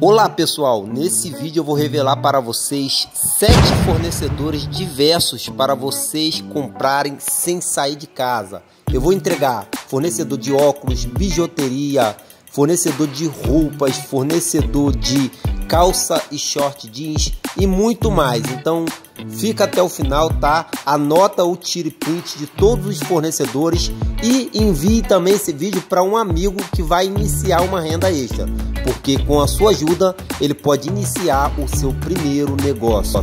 Olá pessoal, nesse vídeo eu vou revelar para vocês 7 fornecedores diversos para vocês comprarem sem sair de casa. Eu vou entregar fornecedor de óculos, bijuteria, fornecedor de roupas, fornecedor de calça e short jeans e muito mais. Então fica até o final, tá? Anota ou tire print de todos os fornecedores e envie também esse vídeo para um amigo que vai iniciar uma renda extra, porque com a sua ajuda ele pode iniciar o seu primeiro negócio.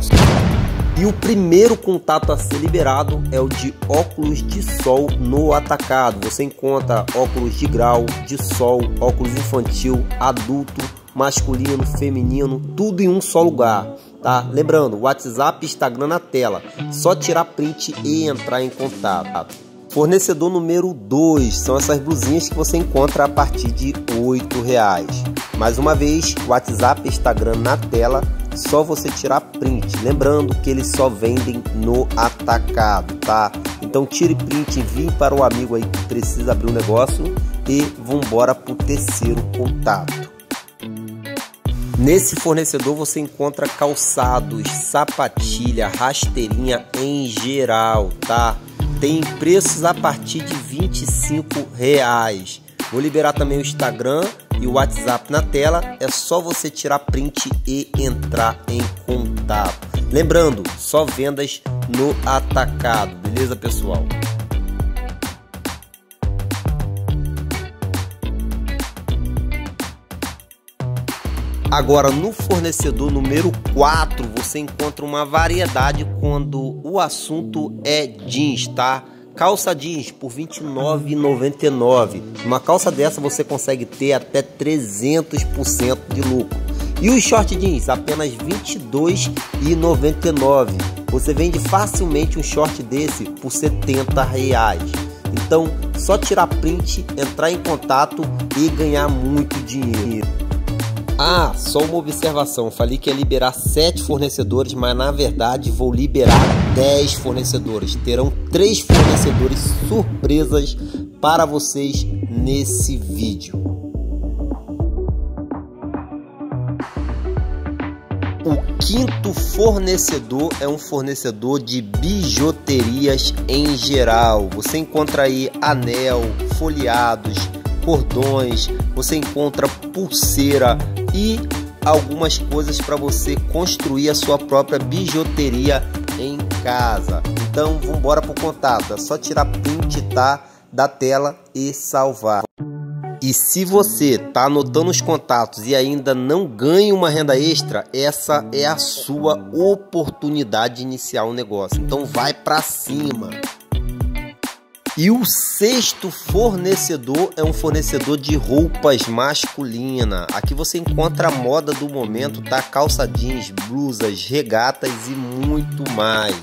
E o primeiro contato a ser liberado é o de óculos de sol no atacado. Você encontra óculos de grau, de sol, óculos infantil, adulto, masculino, feminino, tudo em um só lugar, tá? Lembrando, WhatsApp e Instagram na tela, só tirar print e entrar em contato. Fornecedor número 2 são essas blusinhas que você encontra a partir de R$ 8. Mais uma vez, WhatsApp, Instagram na tela, só você tirar print. Lembrando que eles só vendem no atacado, tá? Então tire print, envie para o amigo aí que precisa abrir um negócio e vambora pro terceiro contato. Nesse fornecedor você encontra calçados, sapatilha, rasteirinha em geral, tá? Tem preços a partir de R$ 25. Vou liberar também o Instagram e o WhatsApp na tela. É só você tirar print e entrar em contato. Lembrando, só vendas no atacado, beleza, pessoal? Agora, no fornecedor número 4, você encontra uma variedade quando o assunto é jeans, tá? Calça jeans por R$ 29,99. Uma calça dessa você consegue ter até 300% de lucro. E o short jeans, apenas R$ 22,99. Você vende facilmente um short desse por R$ 70. Então, só tirar print, entrar em contato e ganhar muito dinheiro. Ah, só uma observação, falei que ia liberar 7 fornecedores, mas na verdade vou liberar 10 fornecedores. Terão 3 fornecedores surpresas para vocês nesse vídeo. O quinto fornecedor é um fornecedor de bijuterias em geral. Você encontra aí anel, folheados, cordões, você encontra pulseira e algumas coisas para você construir a sua própria bijuteria em casa. Então vamos embora pro contato, é só tirar print, tá, da tela e salvar. E se você tá anotando os contatos e ainda não ganha uma renda extra, essa é a sua oportunidade de iniciar um negócio. Então vai para cima. E o sexto fornecedor é um fornecedor de roupas masculina. Aqui você encontra a moda do momento, tá? Calça jeans, blusas, regatas e muito mais.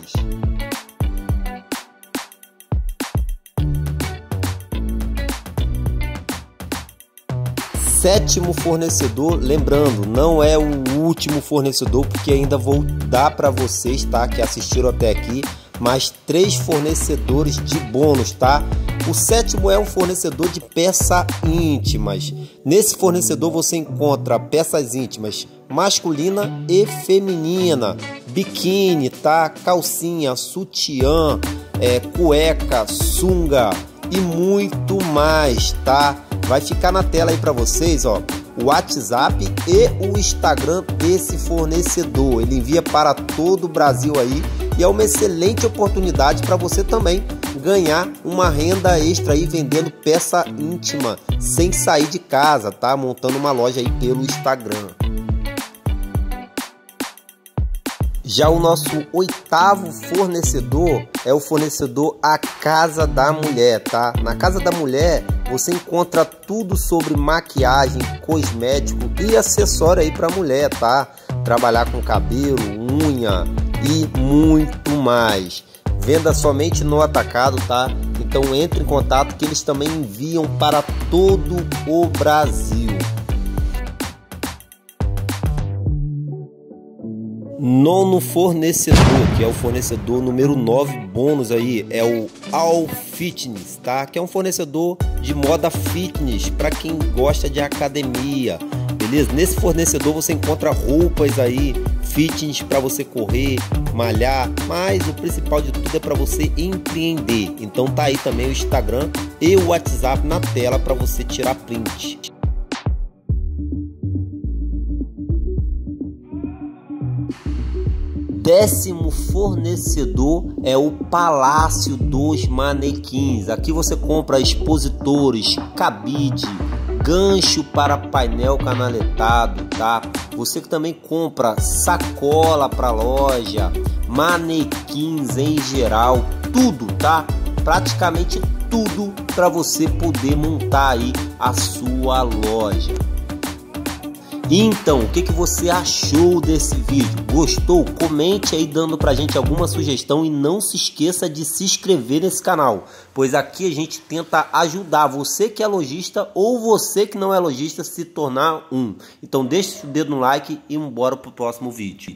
Sétimo fornecedor, lembrando, não é o último fornecedor, porque ainda vou dar para vocês, tá, que assistiram até aqui, mais 3 fornecedores de bônus, tá? O sétimo é um fornecedor de peças íntimas. Nesse fornecedor você encontra peças íntimas masculina e feminina, biquíni, tá? Calcinha, sutiã, cueca, sunga e muito mais, tá? Vai ficar na tela aí para vocês, ó, o WhatsApp e o Instagram desse fornecedor. Ele envia para todo o Brasil aí e é uma excelente oportunidade para você também ganhar uma renda extra aí vendendo peça íntima sem sair de casa, tá? Montando uma loja aí pelo Instagram. Já o nosso oitavo fornecedor é o fornecedor A Casa da Mulher, tá? Na Casa da Mulher você encontra tudo sobre maquiagem, cosmético e acessório aí para mulher, tá? Trabalhar com cabelo, unha e muito mais. Venda somente no atacado, tá? Então entre em contato que eles também enviam para todo o Brasil. Nono fornecedor, que é o fornecedor número 9 bônus aí, é o All Fitness, tá? Que é um fornecedor de moda fitness para quem gosta de academia. beleza? Nesse fornecedor você encontra roupas aí, fittings para você correr, malhar, mas o principal de tudo é para você empreender. Então tá aí também o Instagram e o WhatsApp na tela para você tirar print. Décimo fornecedor é o Palácio dos Manequins. Aqui você compra expositores, cabide, gancho para painel canaletado, tá? Você que também compra sacola para loja, manequins em geral, tudo, tá? Praticamente tudo para você poder montar aí a sua loja. Então, o que você achou desse vídeo? Gostou? Comente aí dando pra gente alguma sugestão e não se esqueça de se inscrever nesse canal, pois aqui a gente tenta ajudar você que é lojista ou você que não é lojista se tornar um. Então deixa o dedo no like e bora pro próximo vídeo.